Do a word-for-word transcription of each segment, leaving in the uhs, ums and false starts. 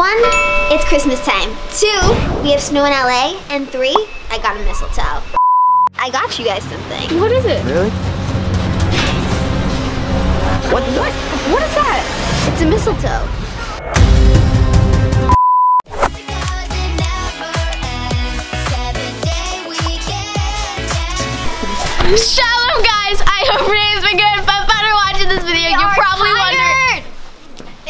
One, it's Christmas time. Two, we have snow in L A. And three, I got a mistletoe. I got you guys something. What is it? Really? What? What? What is that? It's a mistletoe. Shalom, guys! I hope today's been good. But after watching this video, you probably wondered.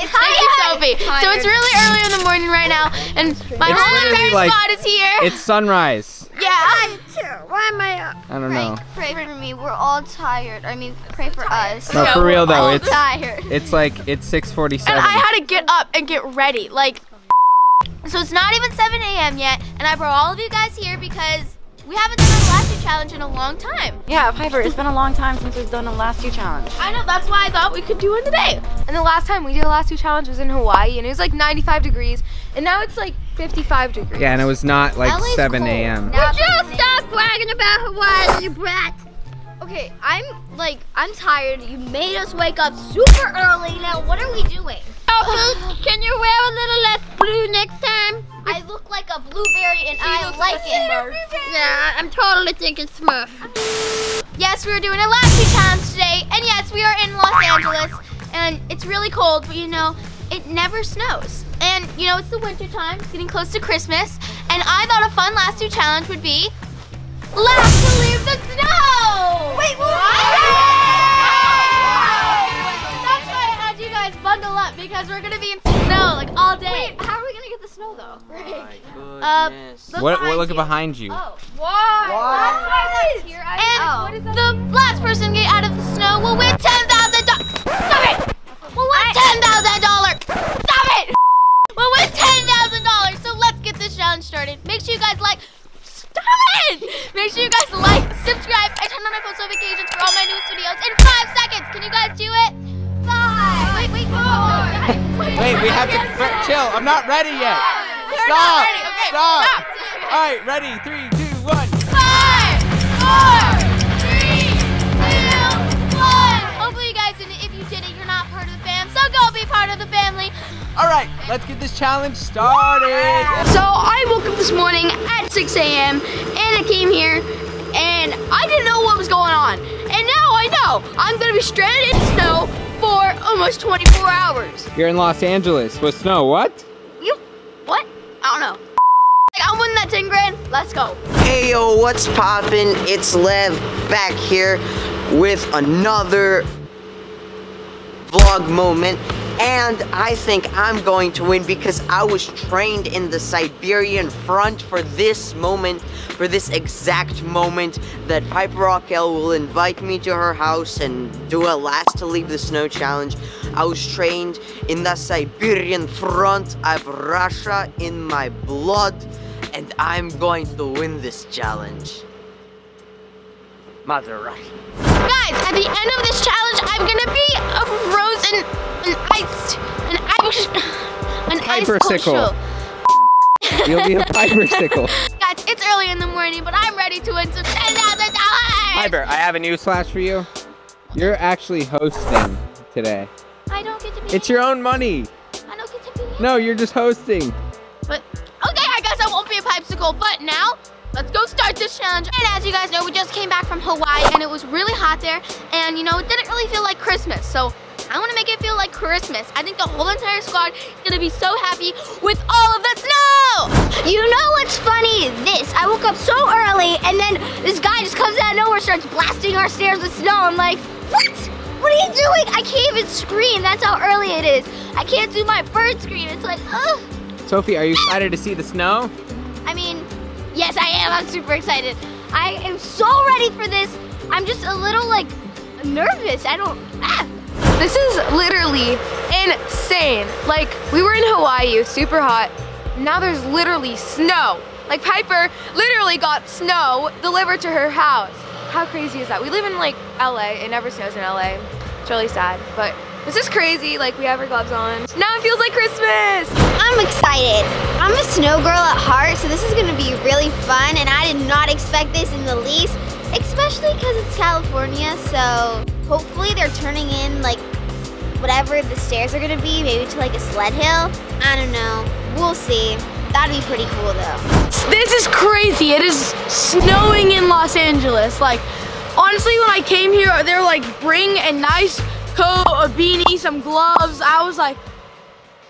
It's Sophie. Tired. So it's really early in the morning right now, and my holiday like, spot is here. It's sunrise. Yeah. Why am I up? I don't know. Pray, pray for me. We're all tired. I mean, pray so for tired. us. No, no, for real though. It's tired. It's like it's six forty-seven. And I had to get up and get ready. Like, so it's not even seven A M yet, and I brought all of you guys here because we haven't done our last year challenge in a long time. Yeah, Piper, it's been a long time since we've done a last year challenge. I know, that's why I thought we could do one today. And the last time we did a last year challenge was in Hawaii, and it was like ninety-five degrees, and now it's like fifty-five degrees. Yeah, and it was not like L A's seven A M You just stop bragging about Hawaii, you brat. Okay, I'm like, I'm tired. You made us wake up super early. Now, what are we doing? Oh, can you wear a little less blue next time? I look like a blueberry and she I like it. Yeah, I'm totally thinking Smurf. Yes, we were doing a last few times today, and yes, we are in Los Angeles, and it's really cold, but you know, it never snows. And you know, it's the winter time, it's getting close to Christmas, and I thought a fun last year challenge would be Laugh to Leave the Snow! Wait, what? Wow. That's why I had you guys bundle up, because we're gonna be in snow like all day. Wait, how are we gonna get the snow though? Right. Uh, look what, what look behind you. Oh, why? Why? That's why here. I and oh. the last person to get out of the snow will win ten thousand dollars. Stop it! We'll win ten thousand dollars. Stop it! We'll win ten thousand dollars. So let's get this challenge started. Make sure you guys like. Stop it! Make sure you guys like, subscribe, and turn on my post notifications for all my newest videos in five seconds. Can you guys do it? Five. Wait, wait, wait. Wait, wait we have to chill. I'm not ready yet. We're Stop. Not ready. Okay, Stop. Stop. All right, ready. Three, two, one. Five, four, three, two, one. Hopefully you guys did it. If you did it, you're not part of the fam. So go be part of the family. All right, let's get this challenge started. So I woke up this morning at six A M and I came here and I didn't know what was going on. And now I know I'm gonna be stranded in snow for almost twenty-four hours. You're in Los Angeles with snow, what? You, what? I don't know. I'm winning that ten grand, let's go. Hey yo, what's poppin'? It's Lev back here with another vlog moment. And I think I'm going to win because I was trained in the Siberian front for this moment, for this exact moment that Piper Rockelle will invite me to her house and do a last to leave the snow challenge. I was trained in the Siberian front. I have Russia in my blood and I'm going to win this challenge. Mother Russia. Guys, at the end of this challenge, I'm gonna be a frozen, an iced, an ice, an pipersicle. Ice You'll be a pipersicle. Guys, it's early in the morning, but I'm ready to win some ten thousand dollars. Piper, I have a newsflash for you. You're actually hosting today. I don't get to be. It's your own money. I don't get to be. No, you're just hosting. But okay, I guess I won't be a pipsicle. But now. Let's go start this challenge. And as you guys know, we just came back from Hawaii and it was really hot there. And you know, it didn't really feel like Christmas. So I wanna make it feel like Christmas. I think the whole entire squad is gonna be so happy with all of the snow. You know what's funny? This, I woke up so early and then this guy just comes out of nowhere, starts blasting our stairs with snow. I'm like, what? What are you doing? I can't even scream. That's how early it is. I can't do my bird scream. It's like, ugh. Sophie, are you excited to see the snow? I mean, yes, I am. I'm super excited. I am so ready for this. I'm just a little like nervous. I don't, ah. This is literally insane. Like we were in Hawaii, super hot. Now there's literally snow. Like Piper literally got snow delivered to her house. How crazy is that? We live in like L A. It never snows in L A. It's really sad, but this is crazy. Like we have our gloves on. Now it feels like Christmas. I'm excited. I'm a snow girl at heart, so this is gonna be really fun, and I did not expect this in the least, especially because it's California, so hopefully they're turning in like whatever the stairs are gonna be, maybe to like a sled hill. I don't know. We'll see. That'd be pretty cool though. This is crazy. It is snowing in Los Angeles. Like, honestly, when I came here, they were like, bring a nice coat, a beanie, some gloves. I was like,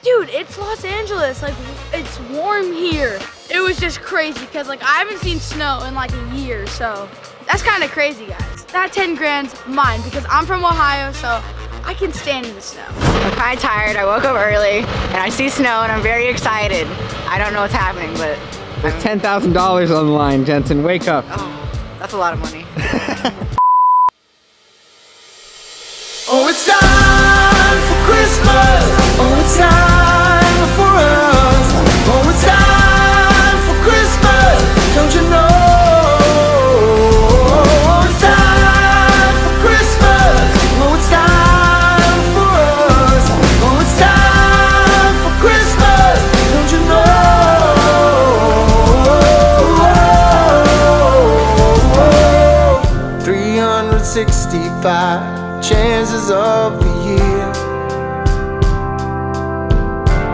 dude, it's Los Angeles. Like, it's warm here. It was just crazy because like I haven't seen snow in like a year, so that's kind of crazy, guys. That ten grand's mine because I'm from Ohio, so I can stand in the snow. I'm kind of tired. I woke up early and I see snow and I'm very excited. I don't know what's happening, but there's ten thousand dollars on the line, Jensen. Wake up. Oh, that's a lot of money. Oh, it's time for Christmas. Oh, it's time for us. Oh, it's time for Christmas. Don't you know? Oh, it's time for Christmas. Oh, it's time for us. Oh, it's time for Christmas. Don't you know? three hundred sixty-five. Chances of the year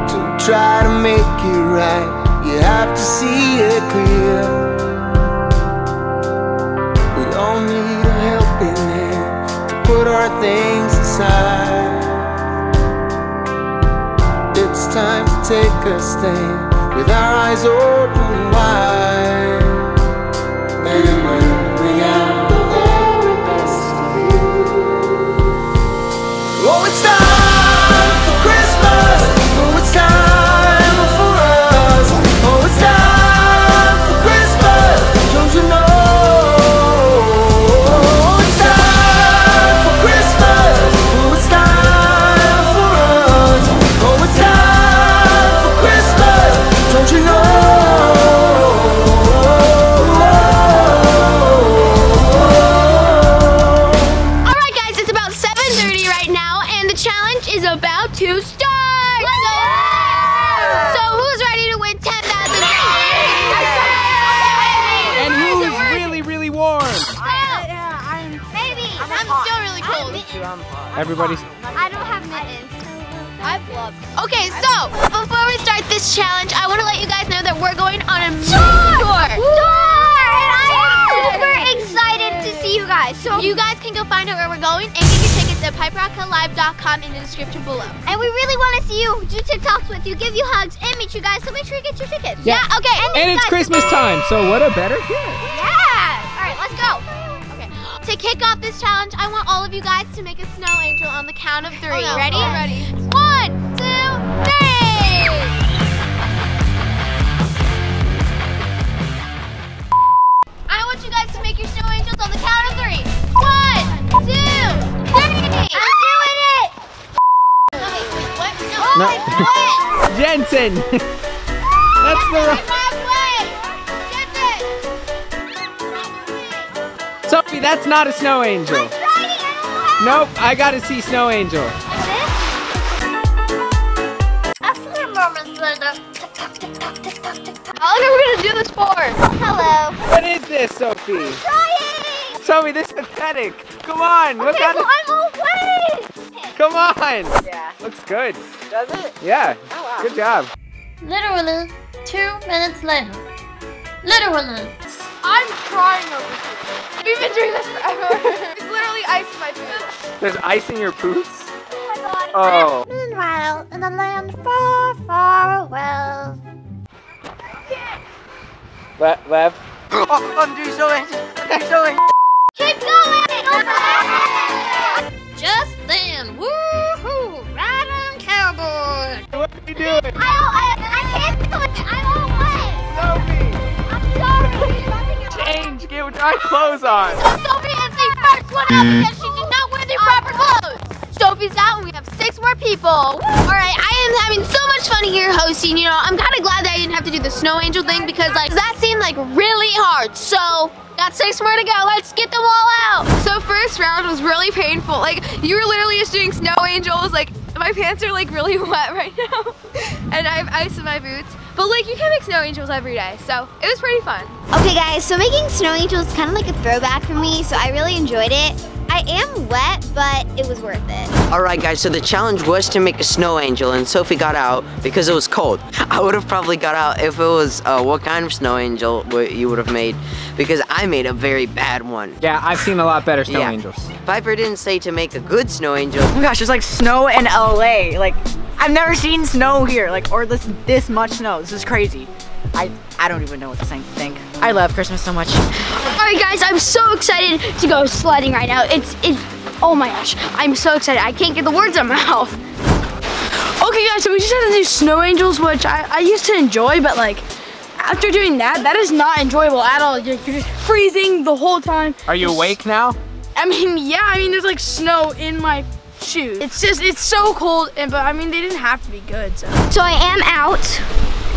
to try to make it right, you have to see it clear. We all need a helping hand to put our things aside. It's time to take a stand with our eyes open wide. Maybe we'll bring out. Oh, it's time for Christmas. Oh, it's time for us. Oh, it's time for Christmas. Don't you know? Oh, it's time for Christmas. Oh, it's time for us. Oh, it's time for Christmas. Don't you know? Everybody's. I don't have mittens. I've loved it. Okay, so before we start this challenge, I want to let you guys know that we're going on a tour. Tour. Tour. And I am super excited to see you guys. So you guys can go find out where we're going and get your tickets at piper rockelle live dot com in the description below. And we really want to see you, do TikToks with you, give you hugs, and meet you guys. So make sure you get your tickets. Yeah. yeah okay. And, and it's Christmas time, so what a better gift. Yeah. All right, let's go. To kick off this challenge, I want all of you guys to make a snow angel on the count of three. Oh, no. Ready? Oh. Ready. One, two, three! I want you guys to make your snow angels on the count of three. One, two, three! I'm doing it! Wait, wait, what? No, no. What? Jensen! That's the wrong... Sophie, that's not a snow angel. I'm trying, I don't know. Nope, I gotta see snow angel. Is this? How long are we gonna do this for? Hello. What is this, Sophie? I'm trying. Sophie, this is pathetic. Come on, look at it. Okay, well, I'm away. Come on. Yeah. Looks good. Does it? Yeah. Oh wow. Good job. Literally two minutes later. Literally. I'm crying over here. We've been doing this forever. There's literally ice in my poops. There's ice in your poops? Oh my god. Oh. Meanwhile, in a land far, far away. Okay. Left, left. Oh, I'm doing so much. I'm doing so much. Keep going. Just then, woohoo, right on cowboy. What are you doing? I don't, I, I can't do it. I won't wait. Sophie. I'm sorry. Change, get our clothes on. So Sophie has the first one out because she did not wear the proper clothes. Sophie's out and we have six more people. All right, I am having so much fun here hosting, you know. I'm kind of glad that I didn't have to do the snow angel thing because like that seemed like really hard. So, got six more to go, let's get them all out. So first round was really painful. Like you were literally just doing snow angels. Like my pants are like really wet right now. And I have ice in my boots. But like, you can make snow angels every day, so it was pretty fun. Okay guys, so making snow angels is kind of like a throwback for me, so I really enjoyed it. I am wet, but it was worth it. All right, guys, so the challenge was to make a snow angel, and Sophie got out because it was cold. I would have probably got out if it was uh, what kind of snow angel you would have made, because I made a very bad one. Yeah, I've seen a lot better snow yeah. angels. Piper didn't say to make a good snow angel. Oh my gosh, it's like snow in L A. Like, I've never seen snow here, like, or this, this much snow. This is crazy. I, I don't even know what to think. I love Christmas so much. All right, guys, I'm so excited to go sledding right now. It's, it's, oh my gosh, I'm so excited. I can't get the words out of my mouth. Okay, guys, so we just had to do snow angels, which I, I used to enjoy, but like, after doing that, that is not enjoyable at all. You're, you're just freezing the whole time. Are you just, awake now? I mean, yeah, I mean, there's like snow in my shoes. It's just, it's so cold, and but I mean, they didn't have to be good, so. So I am out.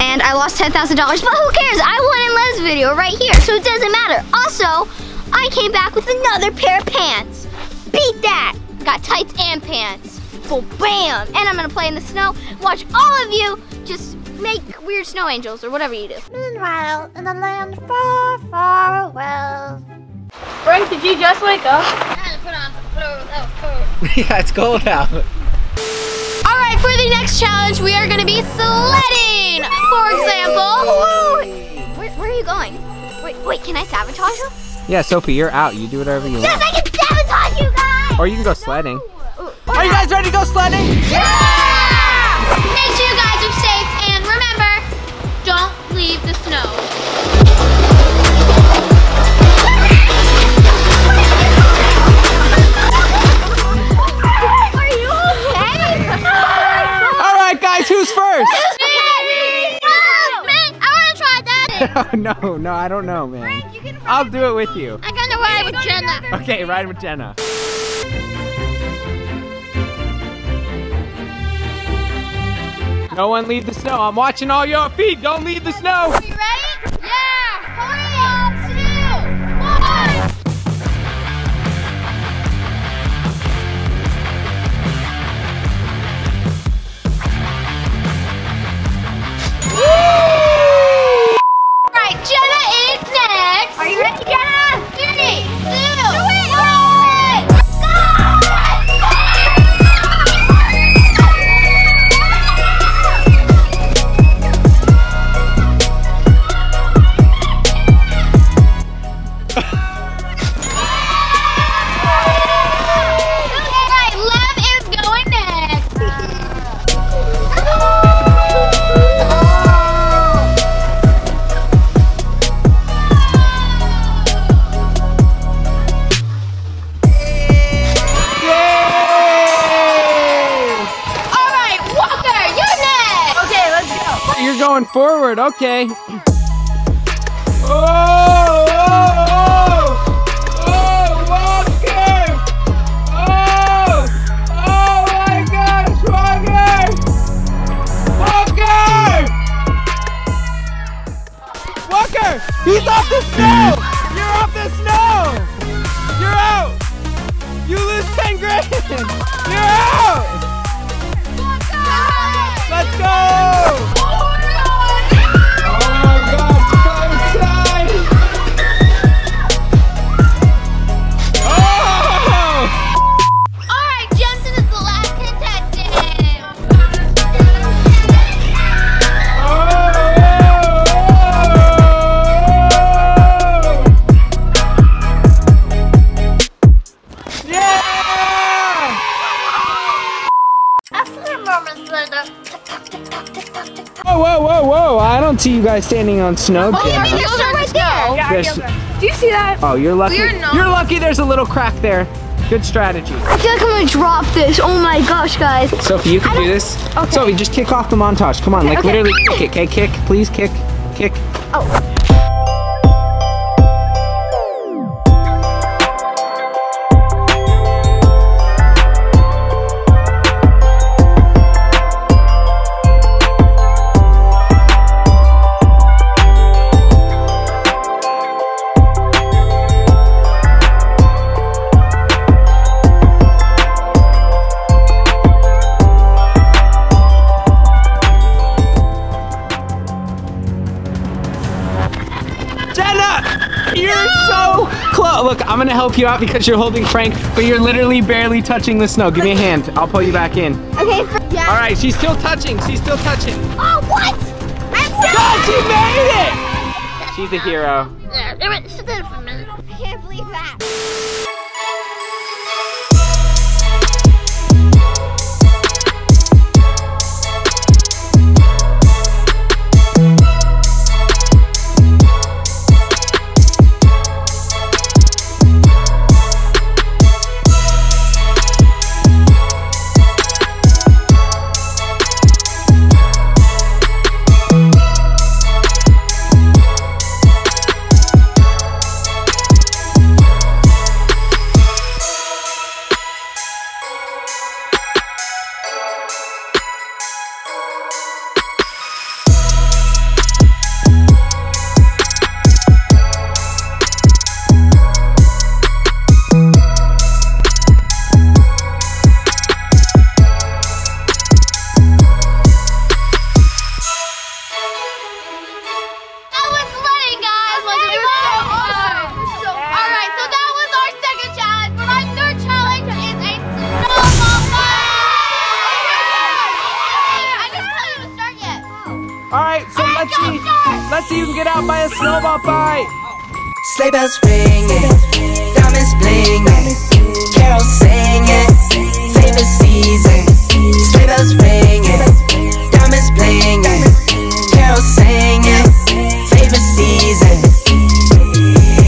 And I lost ten thousand dollars, but who cares? I won in Lev's video right here, so it doesn't matter. Also, I came back with another pair of pants. Beat that! Got tights and pants. So bam! And I'm gonna play in the snow, watch all of you just make weird snow angels or whatever you do. Meanwhile, in a land far, far away. Frank, did you just wake up? I had to put on, put over, that was cold. Yeah, it's cold out. All right, for the next challenge, we are gonna be sledding. For example, where, where are you going? Wait, wait, can I sabotage you? Yeah, Sophie, you're out. You do whatever you yes, want. Yes, I can sabotage you guys! Or you can go sledding. No. Are you guys ready to go sledding? Yeah! yeah! Make sure you guys are safe, and remember, don't leave the snow. No, no, I don't know, man. Frank, you can ride I'll do it with you. I'm gonna ride with Jenna. Okay, ride with Jenna. No one leave the snow. I'm watching all your feet. Don't leave the snow. Are you ready? Yeah. Hurry up, forward, okay. Oh, oh, oh, oh, Walker! Oh, oh my gosh, Walker! Walker! Walker, he's off the snow! You're off the snow! You're out! You lose ten grand! You're out! Let's go! See you guys standing on snow. Oh, yeah, there's snow right there. Yeah, there's... Do you see that? Oh, you're lucky. You're lucky there's a little crack there. Good strategy. I feel like I'm gonna drop this. Oh my gosh, guys. Sophie, you can do this. Okay. Sophie, just kick off the montage. Come on, like okay. literally kick, okay, kick, please kick, kick. Oh. You're so Chloe, look, I'm gonna help you out because you're holding Frank, but you're literally barely touching the snow. Give me a hand. I'll pull you back in. Okay. Yeah. All right. She's still touching. She's still touching. Oh, what? That's God, she made it. She's a hero. Sit there for a minute. I can't believe that. Let's see if you can get out by a snowball fight. Sleigh bells ringing, diamonds blinging, carols singing, favorite season. Sleigh bells ringing, diamonds blinging, carols singing, favorite season.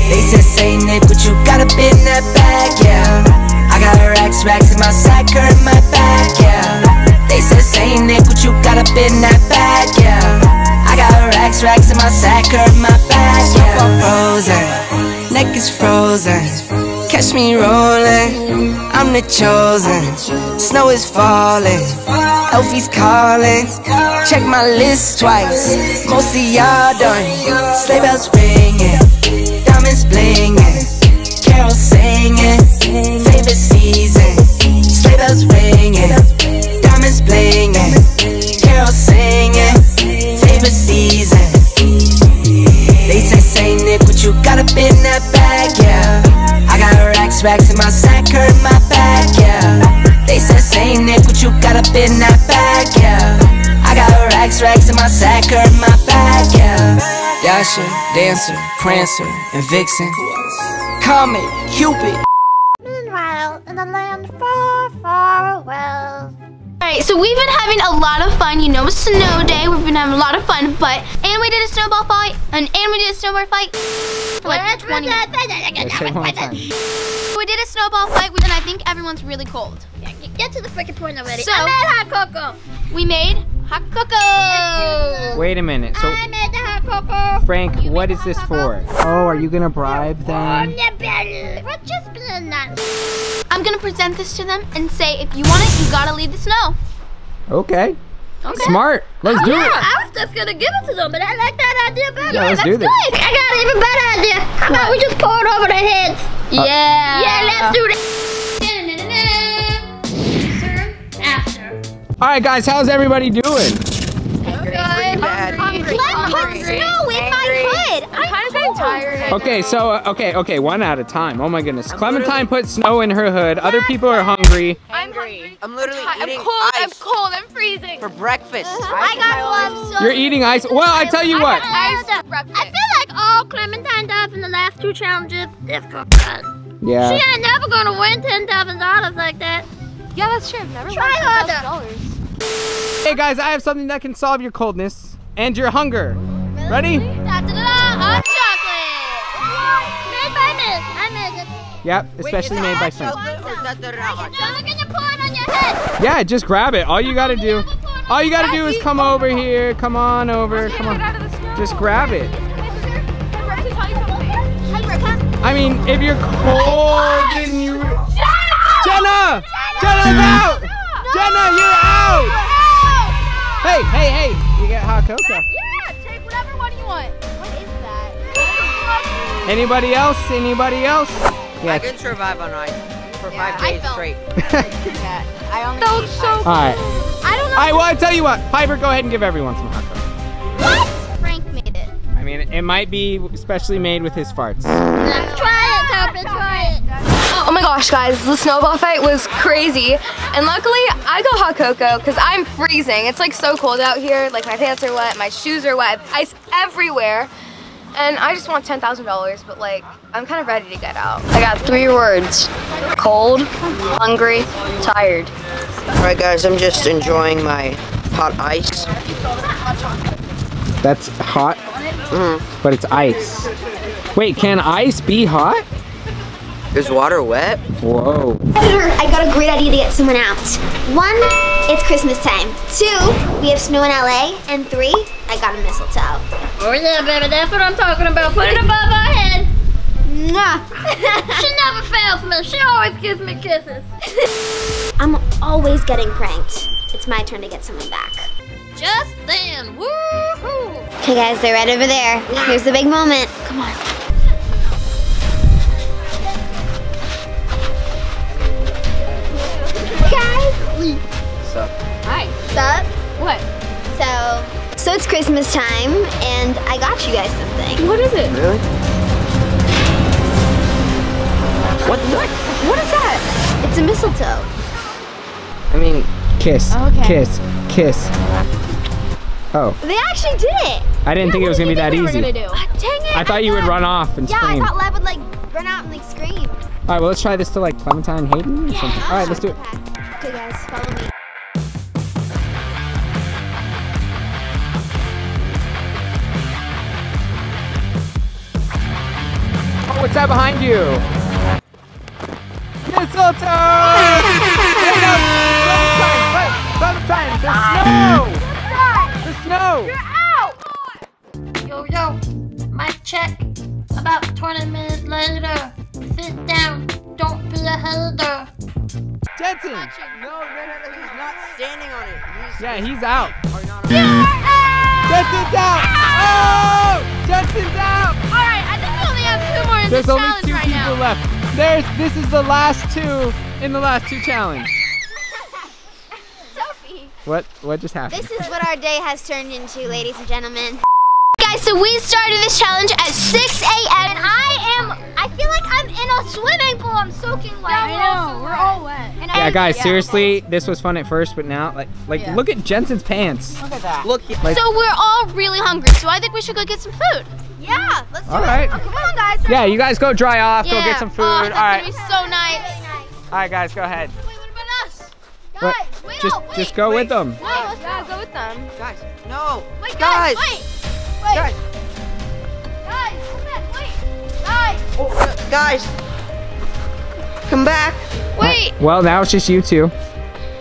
They said, say Nick, what you got up in that bag, yeah. I got racks, racks in my sack, or in my back, yeah. They said, say Nick, what you got up in that bag, yeah. I got racks, racks in my sack or in my bag. Snowfall frozen, neck is frozen. Catch me rolling, I'm the chosen. Snow is falling, Elfie's calling. Check my list twice, most of y'all done. Sleigh bells ringing, diamonds blinging, carols singing, favorite season. Sleigh bells ringing, diamonds blinging, carols singing, favorite season. They say, say Nick, what you got up in that bag, yeah. I got racks, racks in my sack, or in my bag, yeah. They say, say Nick, what you got up in that bag, yeah. I got racks, racks in my sack, or in my bag, yeah. Dasher, Dancer, Prancer, and Vixen, Comet, Cupid. Meanwhile, in the land far, far away. Alright, so we've been having a lot of fun. You know, it's snow day. We've been having a lot of fun, but... And we did a snowball fight, and, and we did a snowboard fight. Like twenty. We did a snowball fight, and I think everyone's really cold. Yeah, get to the freaking point already. So, I made hot cocoa. We made hot cocoa. Wait a minute. So, I made the hot cocoa. Frank, you what is this cocoa? for? Oh, are you going to bribe them? What just been that? I'm gonna present this to them and say, if you want it, you gotta leave the snow. Okay. Okay. Smart. Let's oh, do yeah. it. I was just gonna give it to them, but I like that idea better. Yeah, let's That's do this. Good. I got an even better idea. How what? about we just pour it over their heads? Uh, yeah. Yeah, let's do that. Serve after. All right, guys. How's everybody doing? Okay. I'm hungry. I'm hungry. Snow with my hood. I'm kind of getting tired. Okay, so uh, okay, okay, one at a time. Oh my goodness. I'm Clementine put snow in her hood. Yes. Other people are hungry. I'm hungry. I'm literally I'm eating I'm cold. Ice. I'm cold. I'm freezing. For breakfast. Uh-huh. I got one. So You're eating ice. Well, I tell you I what. Ice for breakfast. I feel like all Clementine does in the last two challenges is breakfast. Yeah. She ain't never gonna win ten thousand dollars like that. Yeah, that's true. I've never won ten thousand dollars. Hey guys, I have something that can solve your coldness and your hunger. Really? Ready? Da, da, da, da. Hot chocolate! Made by Miss. I made it. Yep, especially Wait, made by Frank. Yeah, just grab it. All you gotta do, all you gotta do is come over here. Come on over. Come on. Just grab it. I mean, if you're cold, then you. Jenna! Jenna's out! Jenna, you're out! Hey, hey, hey! You get hot cocoa. Yeah, take whatever one you want. What is that? Anybody else? Anybody else? Yeah. I can survive on ice for yeah, five days I straight. yeah, I only felt so cold. All right. I don't know. All right, well, I tell you what. Piper, go ahead and give everyone some hot cocoa. What? Frank made it. I mean, it might be especially made with his farts. Let's try it, my gosh, guys, the snowball fight was crazy. And luckily, I got hot cocoa because I'm freezing. It's like so cold out here. Like my pants are wet, my shoes are wet, ice everywhere. And I just want ten thousand dollars, but like, I'm kind of ready to get out. I got three words: cold, hungry, tired. All right, guys, I'm just enjoying my hot ice. That's hot, mm. But it's ice. Wait, can ice be hot? Is water wet? Whoa. I got a great idea to get someone out. One, it's Christmas time. Two, we have snow in L A. And three, I got a mistletoe. Oh yeah, baby, that's what I'm talking about. Put it above our head. Nah. She never fails me. She always gives me kisses. I'm always getting pranked. It's my turn to get someone back. Just then, woo-hoo. Okay guys, they're right over there. Here's the big moment. Come on. What's up? Hi. What's up? What? So, so it's Christmas time, and I got you guys something. What is it? Really? What the? What, what is that? It's a mistletoe. I mean, kiss, oh, okay. kiss, kiss. Oh. They actually did it. I didn't yeah, think it was gonna be that easy. Gonna do? Uh, dang it! I thought I you thought, would run off and yeah, scream. Yeah, I thought Lev would like run out and like scream. All right, well let's try this to like Clementine, Hayden, or yeah, something. All right, let's do it. Pack. Okay guys, follow me. Oh, what's that behind you? Mistletoe! Clementine, Clementine, the snow! The snow! You're out! Yo, yo, mic check. About twenty minutes later. Sit down, don't be a hater. Jetson! No, no, no, no, he's not standing on it. He's, yeah, he's out. Or not on it. Jetson's out! Oh! Jetson's out! Alright, I think we only have two more in this challenge right now. There's only two people left. There's, this is the last two in the last two challenge. Sophie! What, what just happened? This is what our day has turned into, ladies and gentlemen. Guys, so we started this challenge at six A M and I am, I feel like I'm in a swimming pool. I'm soaking wet. Yeah, I know, we're all wet. And yeah, I, guys, yeah. seriously, this was fun at first, but now, like, like yeah. look at Jensen's pants. Look at that. Look. Like, so we're all really hungry, so I think we should go get some food. Yeah, let's do all it. All right. Oh, come on, guys. Yeah, you guys go dry off, yeah. go get some food. Oh, that's all right. It's gonna be so nice. Really nice. All right, guys, go ahead. Wait, what about us? Guys, what? wait, just, no, wait. Just go wait. with them. No, let's yeah, go. go with them. Guys, no. Wait, guys, guys. wait. Wait. Guys! Guys, come back, wait! Guys! Oh, guys! Come back! Wait! Well, well, now it's just you two.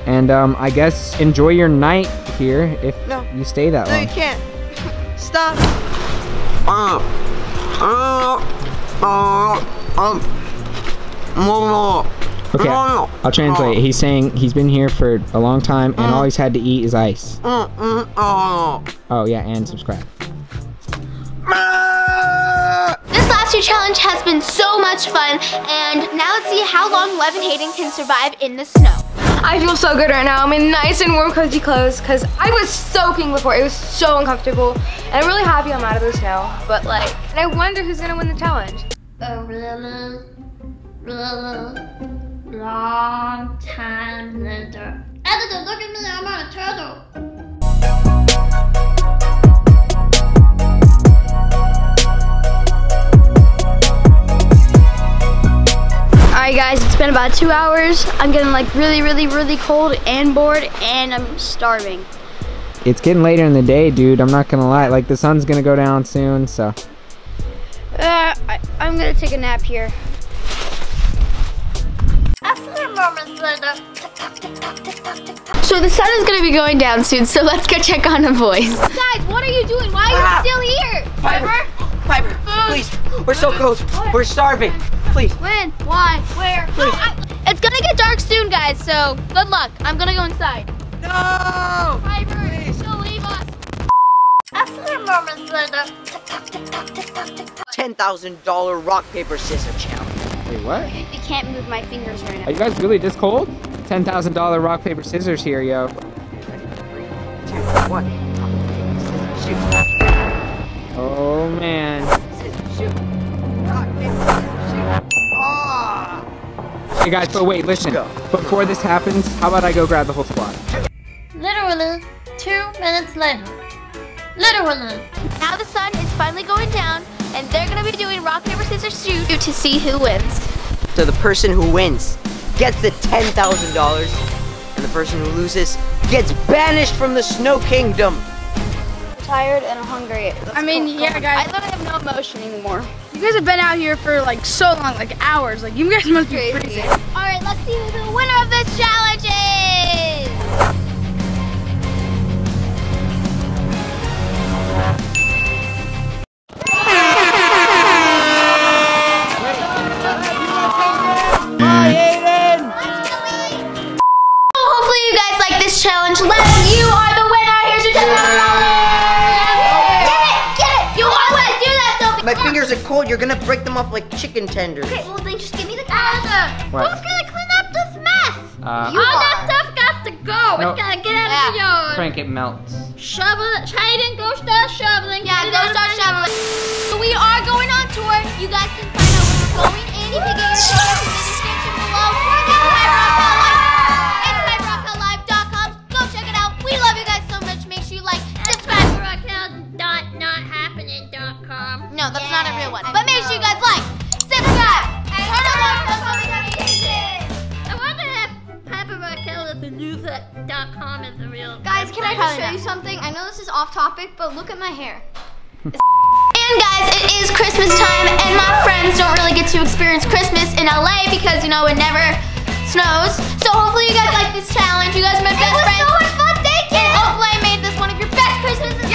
And um, I guess enjoy your night here if no. you stay that no, long. No, you can't. Stop! Um, um, um, okay, I'll translate. He's saying he's been here for a long time and all he's had to eat is ice. Oh, yeah, and subscribe. This last year challenge has been so much fun, and now let's see how long Lev and Hayden can survive in the snow. I feel so good right now. I'm in nice and warm, cozy clothes because I was soaking before. It was so uncomfortable. And I'm really happy I'm out of the snow, but like, and I wonder who's gonna win the challenge. A really, really long time later. Editor, look at me, I'm on a turtle. Alright guys, it's been about two hours. I'm getting like really, really, really cold and bored, and I'm starving. It's getting later in the day, dude. I'm not gonna lie. Like the sun's gonna go down soon, so. Uh, I, I'm gonna take a nap here. So the sun is gonna be going down soon, so let's go check on the boys. Guys, what are you doing? Why are you ah, still here? Piper, Piper, please. We're so cold. What? We're starving. Please. When? Why? Where? Please. Oh, I, it's gonna get dark soon, guys, so good luck. I'm gonna go inside. No! Piper, don't leave us. ten thousand dollar rock, paper, scissors challenge. Wait, what? I can't move my fingers right now. Are you guys really this cold? ten thousand dollar rock, paper, scissors here, yo. Ready? Three, two, one. Shoot. Oh, man. Scissors, shoot. Rock, paper, scissors. Ah! Okay, guys, but wait, listen. Before this happens, how about I go grab the whole squad? Literally, two minutes later. Literally. Now the sun is finally going down, and they're going to be doing rock, paper, scissors, shoot to see who wins. So the person who wins gets the ten thousand dollars, and the person who loses gets banished from the Snow Kingdom. I'm tired and I'm hungry. Let's I mean, go, yeah, go guys. I literally have no emotion anymore. You guys have been out here for like so long, like hours. Like you guys must be freezing. All right, let's see who the winner of this challenge is. Bye, Hayden. Well, hopefully you guys like this challenge. Lev, you are the winner. Here's your ten thousand dollars. My fingers are cold, you're gonna break them off like chicken tenders. Okay, well then just give me the calendar. What? Who's gonna clean up this mess? Uh, you All are. That stuff got to go. Nope. It's gotta get out yeah. of the yard. Frank, it melts. Shovel it. Hayden, go start shoveling. Yeah, go start shoveling. So we are going on tour. You guys can find out where we're going and you can get your tickets in the description below. It's piper rockelle live dot com. Go check it out. We love you guys so much. Make sure you like, subscribe. piper rockelle dot not happening dot com. No, that's yes. not a real one. I but know. Make sure you guys like, subscribe, and turn on those notifications. I wonder if piper rockelle dot com is the real one. Guys, can I just show you something? I know this is off topic, but look at my hair. And guys, it is Christmas time, and my friends don't really get to experience Christmas in L A because, you know, it never snows. So hopefully you guys like this challenge. You guys are my best friends. It was so much fun, thank you! And hopefully I made this one of your best Christmases.